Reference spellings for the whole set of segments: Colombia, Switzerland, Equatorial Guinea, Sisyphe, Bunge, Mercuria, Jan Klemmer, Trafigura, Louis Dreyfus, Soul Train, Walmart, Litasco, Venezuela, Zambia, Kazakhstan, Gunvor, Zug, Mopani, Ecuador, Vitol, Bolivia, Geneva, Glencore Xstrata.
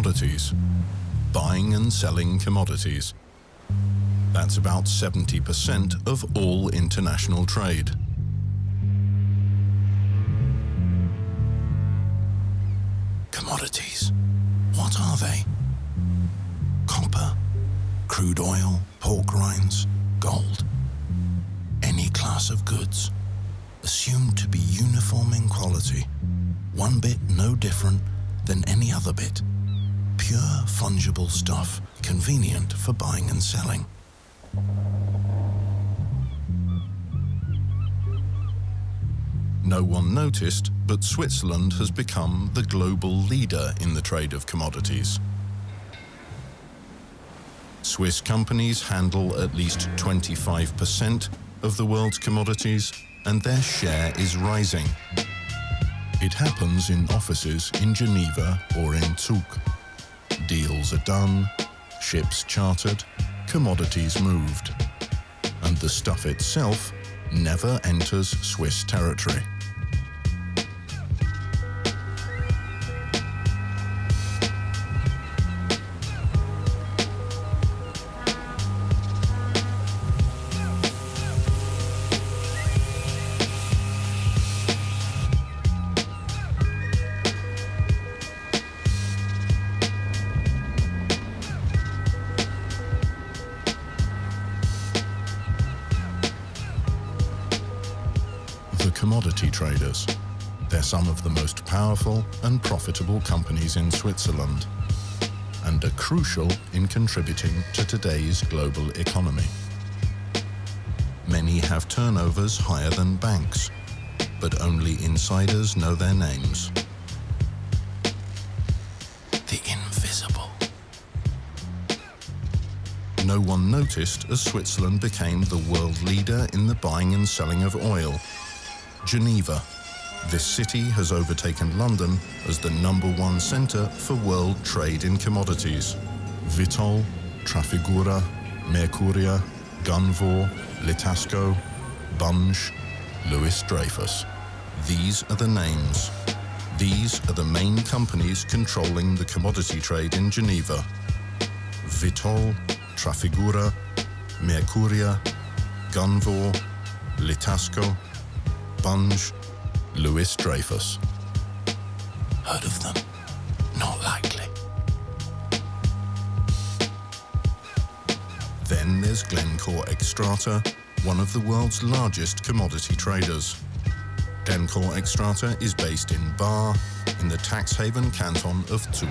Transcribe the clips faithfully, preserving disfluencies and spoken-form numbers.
commodities. Buying and selling commodities. That's about seventy percent of all international trade. Commodities. What are they? Copper, crude oil, pork rinds, gold. Any class of goods assumed to be uniform in quality, one bit no different than any other bit. Pure, fungible stuff, convenient for buying and selling. No one noticed, but Switzerland has become the global leader in the trade of commodities. Swiss companies handle at least twenty-five percent of the world's commodities, and their share is rising. It happens in offices in Geneva or in Zug. Deals are done, ships chartered, commodities moved. And the stuff itself never enters Swiss territory. Commodity traders. They're some of the most powerful and profitable companies in Switzerland and are crucial in contributing to today's global economy. Many have turnovers higher than banks, but only insiders know their names. The invisible. No one noticed as Switzerland became the world leader in the buying and selling of oil. Geneva. This city has overtaken London as the number one center for world trade in commodities. Vitol, Trafigura, Mercuria, Gunvor, Litasco, Bunge, Louis Dreyfus. These are the names. These are the main companies controlling the commodity trade in Geneva. Vitol, Trafigura, Mercuria, Gunvor, Litasco, Bunge, Louis Dreyfus. Heard of them? Not likely. Then there's Glencore Xstrata, one of the world's largest commodity traders. Glencore Xstrata is based in Bar, in the tax haven canton of Zug.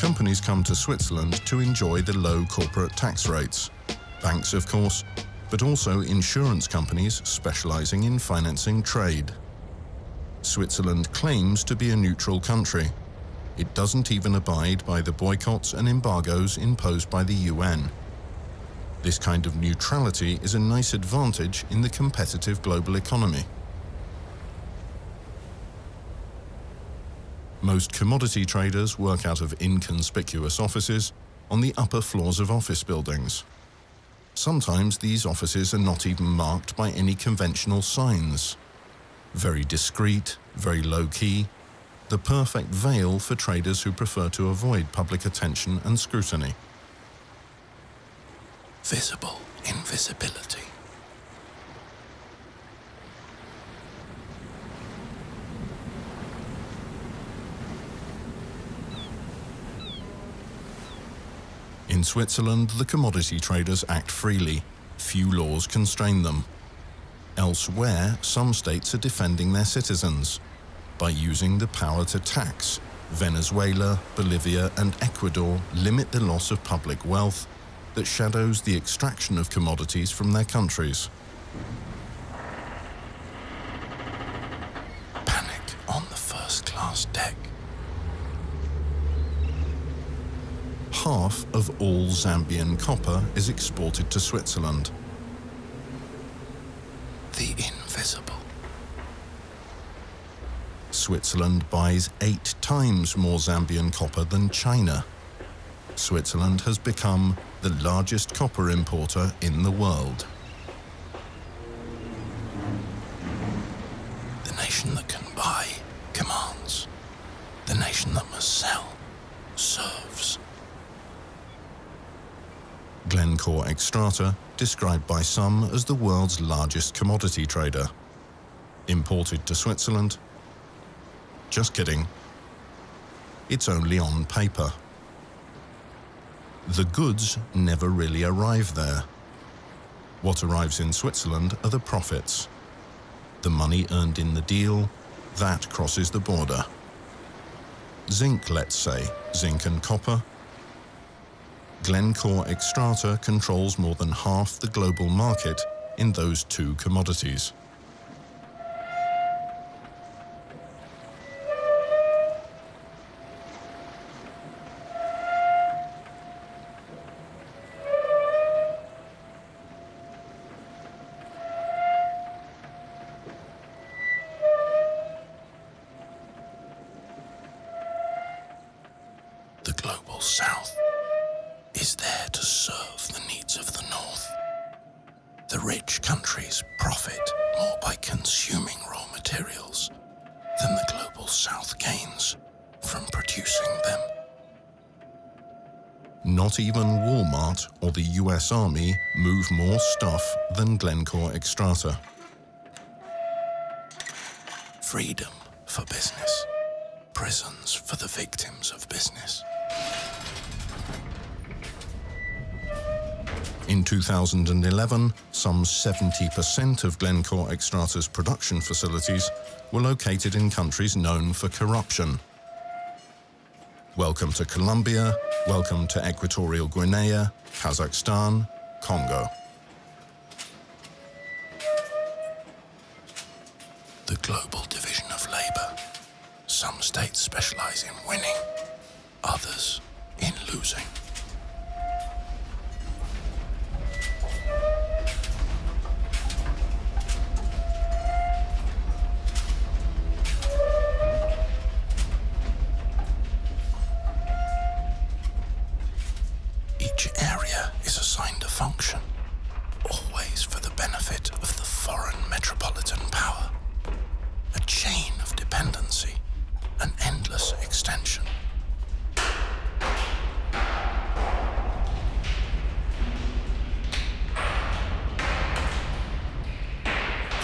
Companies come to Switzerland to enjoy the low corporate tax rates. Banks, of course, but also insurance companies specializing in financing trade. Switzerland claims to be a neutral country. It doesn't even abide by the boycotts and embargoes imposed by the U N. This kind of neutrality is a nice advantage in the competitive global economy. Most commodity traders work out of inconspicuous offices on the upper floors of office buildings. Sometimes these offices are not even marked by any conventional signs. Very discreet, very low-key, the perfect veil for traders who prefer to avoid public attention and scrutiny. Visible invisibility. In Switzerland, the commodity traders act freely. Few laws constrain them. Elsewhere, some states are defending their citizens by using the power to tax. Venezuela, Bolivia, and Ecuador limit the loss of public wealth that shadows the extraction of commodities from their countries. Panic on the first-class deck. Half of all Zambian copper is exported to Switzerland. The invisible. Switzerland buys eight times more Zambian copper than China. Switzerland has become the largest copper importer in the world. The nation that can buy commands. The nation that must sell serves. Glencore Xstrata, described by some as the world's largest commodity trader. Imported to Switzerland? Just kidding. It's only on paper. The goods never really arrive there. What arrives in Switzerland are the profits. The money earned in the deal, that crosses the border. Zinc, let's say, zinc and copper. Glencore Xstrata controls more than half the global market in those two commodities. Not even Walmart or the U S Army move more stuff than Glencore Xstrata. Freedom for business. Prisons for the victims of business. In two thousand eleven, some seventy percent of Glencore Xstrata's production facilities were located in countries known for corruption. Welcome to Colombia, welcome to Equatorial Guinea, Kazakhstan, Congo. The global division of labor. Some states specialize in winning, others in losing.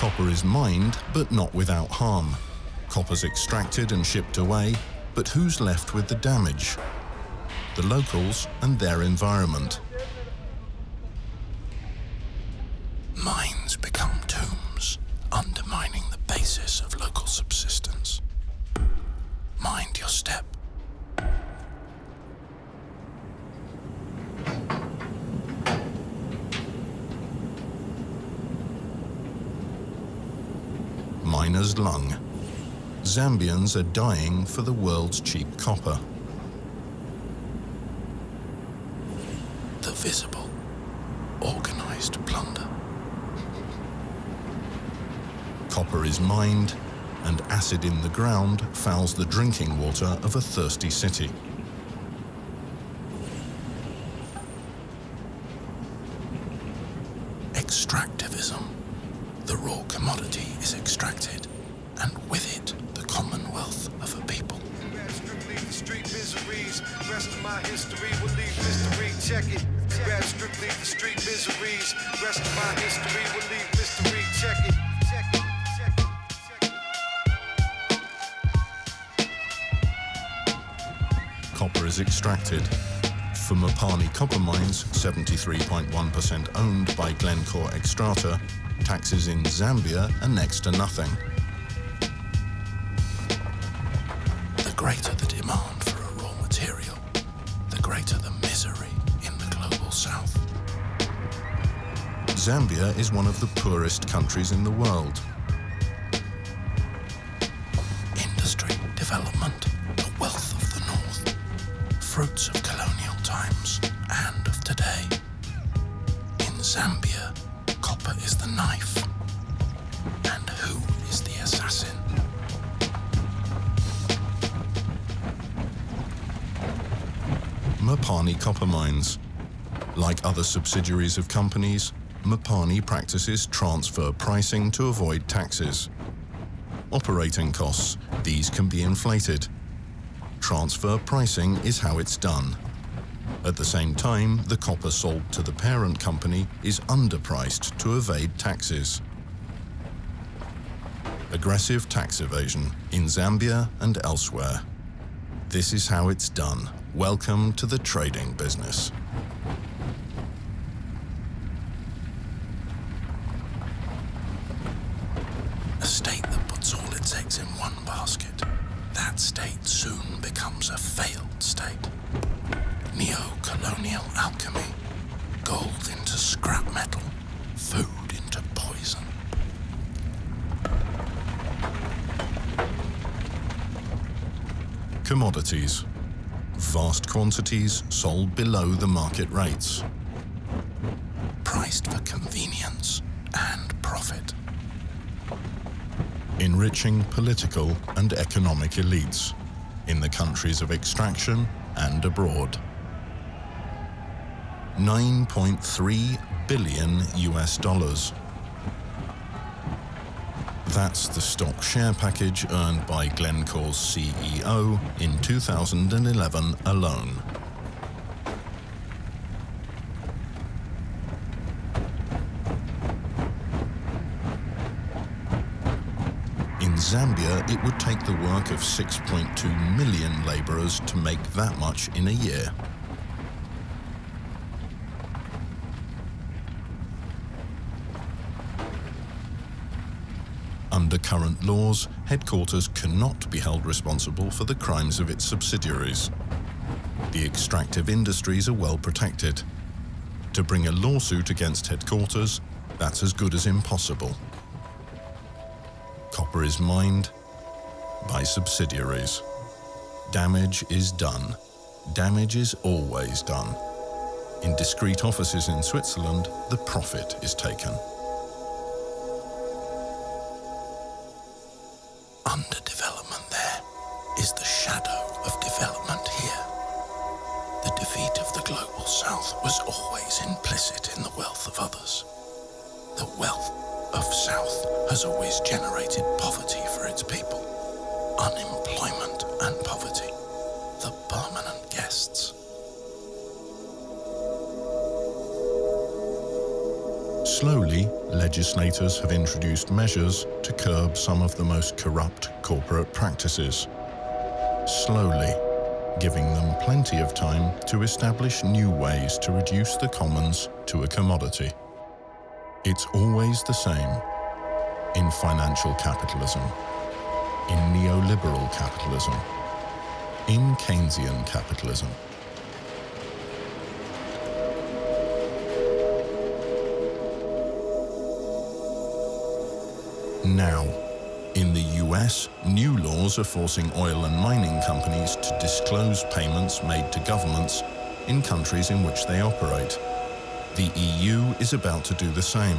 Copper is mined, but not without harm. Copper's extracted and shipped away, but who's left with the damage? The locals and their environment. Mines become tombs, undermining the basis of local subsistence. Mind your step. Miner's lung. Zambians are dying for the world's cheap copper. The visible, organized plunder. Copper is mined, and acid in the ground fouls the drinking water of a thirsty city. Extractivism. The raw commodity is extracted, and with it, the commonwealth of a people. Copper is extracted. For Mopani copper mines, seventy-three point one percent owned by Glencore Xstrata, taxes in Zambia are next to nothing. The greater the demand for a raw material, the greater the misery in the global south. Zambia is one of the poorest countries in the world. Industry, development, the wealth of the north, fruits of colonial times and of today. In Zambia, copper is the knife, and who is the assassin? Mopani copper mines. Like other subsidiaries of companies, Mopani practices transfer pricing to avoid taxes. Operating costs, these can be inflated. Transfer pricing is how it's done. At the same time, the copper sold to the parent company is underpriced to evade taxes. Aggressive tax evasion in Zambia and elsewhere. This is how it's done. Welcome to the trading business. A state that puts all its eggs in one basket, that state soon becomes a failed state. Neo-colonial alchemy, gold into scrap metal, food into poison. Commodities. Vast quantities sold below the market rates. Priced for convenience and profit. Enriching political and economic elites in the countries of extraction and abroad. nine point three billion U S dollars. That's the stock share package earned by Glencore's C E O in two thousand eleven alone. In Zambia, it would take the work of six point two million laborers to make that much in a year. Under current laws, headquarters cannot be held responsible for the crimes of its subsidiaries. The extractive industries are well protected. To bring a lawsuit against headquarters, that's as good as impossible. Copper is mined by subsidiaries. Damage is done. Damage is always done. In discreet offices in Switzerland, the profit is taken. Underdevelopment there is the shadow of development here. The defeat of the Global South was always implicit in the wealth of others. The wealth of South has always generated poverty for its people. Unemployment and poverty, the permanent guests. Slowly, legislators have introduced measures to curb some of the most corrupt corporate practices. Slowly, giving them plenty of time to establish new ways to reduce the commons to a commodity. It's always the same in financial capitalism, in neoliberal capitalism, in Keynesian capitalism. Now, in the U S, new laws are forcing oil and mining companies to disclose payments made to governments in countries in which they operate. The E U is about to do the same.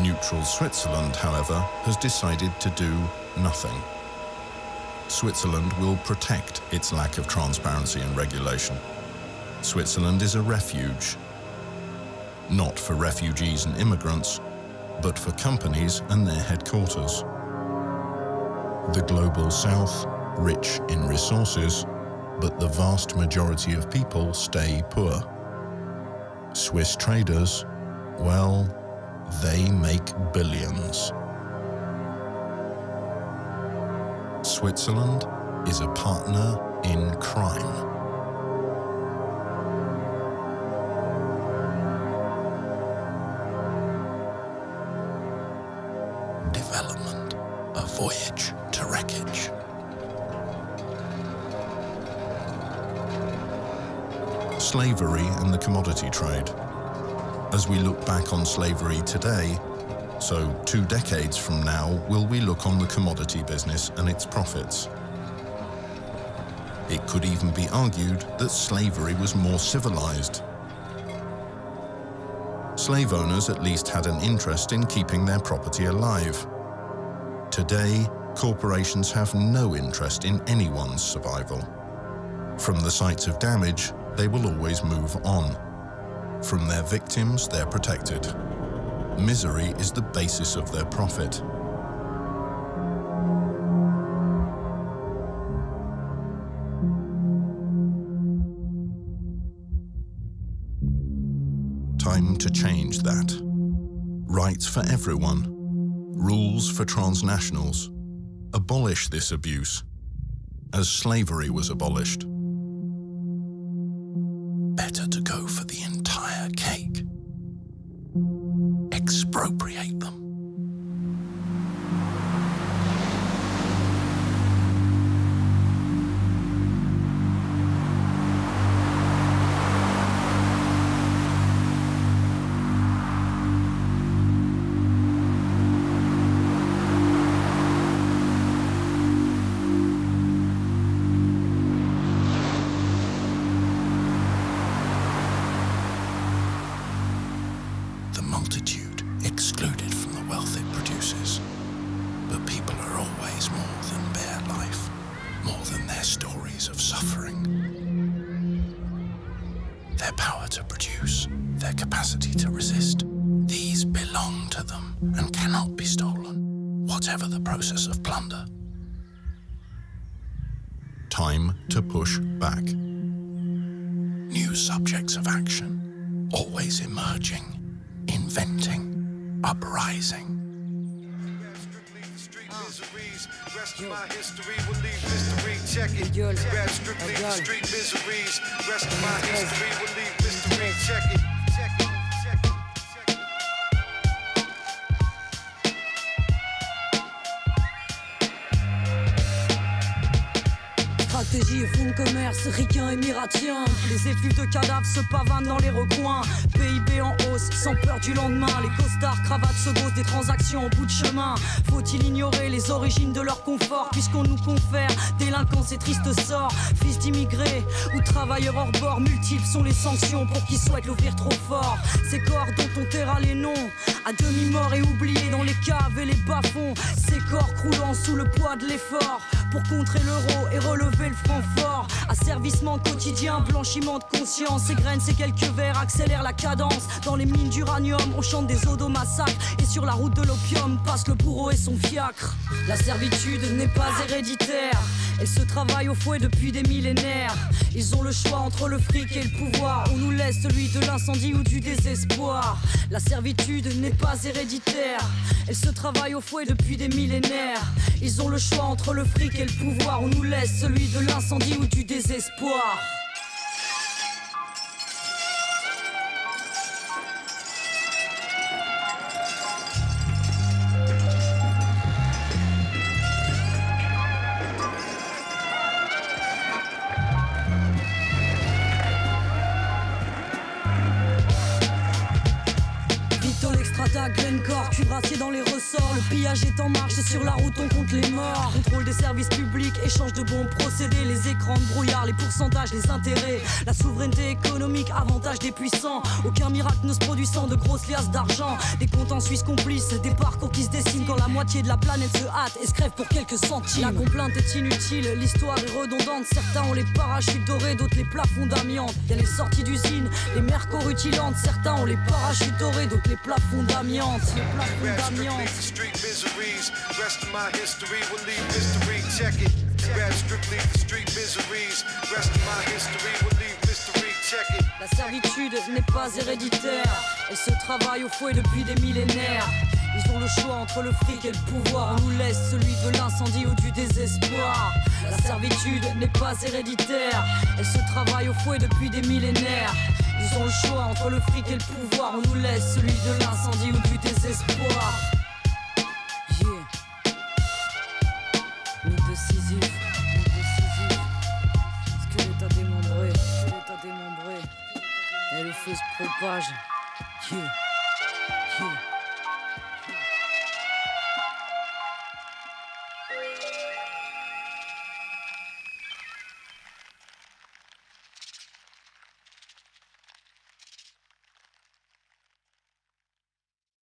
Neutral Switzerland, however, has decided to do nothing. Switzerland will protect its lack of transparency and regulation. Switzerland is a refuge, not for refugees and immigrants, but for companies and their headquarters. The Global South, rich in resources, but the vast majority of people stay poor. Swiss traders, well, they make billions. Switzerland is a partner in crime. Development, a voyage to wreckage. Slavery and the commodity trade. As we look back on slavery today, so two decades from now, will we look on the commodity business and its profits? It could even be argued that slavery was more civilized. Slave owners at least had an interest in keeping their property alive. Today, corporations have no interest in anyone's survival. From the sites of damage, they will always move on. From their victims, they're protected. Misery is the basis of their profit. Time to change that. Rights for everyone. Rules for transnationals. Abolish this abuse, as slavery was abolished. Better to go for the entire cake. Expropriate them. Stratégie, fonds de commerce, ricains émiratiens. Les effluves de cadavres se pavanent dans les recoins. P I B en hausse, sans peur du lendemain. Les costards, cravates se gaussent des transactions en bout de chemin. Faut-il ignorer les origines de leur confort, puisqu'on nous confère délinquance et triste sort. Fils d'immigrés ou travailleurs hors bord, multiples sont les sanctions pour qui souhaitent l'ouvrir trop fort. Ces corps dont on taira les noms, à demi-morts et oubliés dans les caves et les bas-fonds. Ces corps croulant sous le poids de l'effort, pour contrer l'euro et relever le franc fort. Asservissement quotidien, blanchiment de conscience. Ces graines, ces quelques vers accélèrent la cadence. Dans les mines d'uranium, on chante des odes au massacre. Et sur la route de l'opium, passe le bourreau et son fiacre. La servitude n'est pas héréditaire, elle se travaille au fouet depuis des millénaires. Ils ont le choix entre le fric et le pouvoir. On nous laisse celui de l'incendie ou du désespoir. La servitude n'est pas héréditaire, elle se travaille au fouet depuis des millénaires. Ils ont le choix entre le fric et le pouvoir. On nous laisse celui de l'incendie ou du désespoir. Vitol, Xstrata, Glencore, cuirassé dans les ressorts. Le pillage est en marche, sur la route on compte les morts. Contrôle des services publics, échange de bons procédés. Les écrans de brouillard, les pourcentages, les intérêts. La souveraineté économique, avantage des puissants. Aucun miracle ne se produit sans de grosses liasses d'argent. Des comptes en Suisse complices, des parcours qui se dessinent. Quand la moitié de la planète se hâte et se crève pour quelques centimes. La complainte est inutile, l'histoire est redondante. Certains ont les parachutes dorés, d'autres les plafonds d'amiante. Y'a les sorties d'usine, les mercos rutilantes. Certains ont les parachutes dorés, d'autres les plafond d'amiante, les plafond d'amiante. Street miseries, rest of my history will leave mystery. Check it. Grab strictly for street miseries, rest of my history will leave mystery. Check it. La servitude n'est pas héréditaire, elle se travaille au fouet depuis des millénaires. Ils ont le choix entre le fric et le pouvoir. On nous laisse celui de l'incendie ou du désespoir. La servitude n'est pas héréditaire, elle se travaille au fouet depuis des millénaires. Ils ont le choix entre le fric et le pouvoir. On nous laisse celui de l'incendie ou du désespoir. Yeah. Mythe de Sisyphe. Mythe de Sisyphe. Squelette à démembrer. Squelette à démembrer. Et le feu se propage. Yeah. Yeah.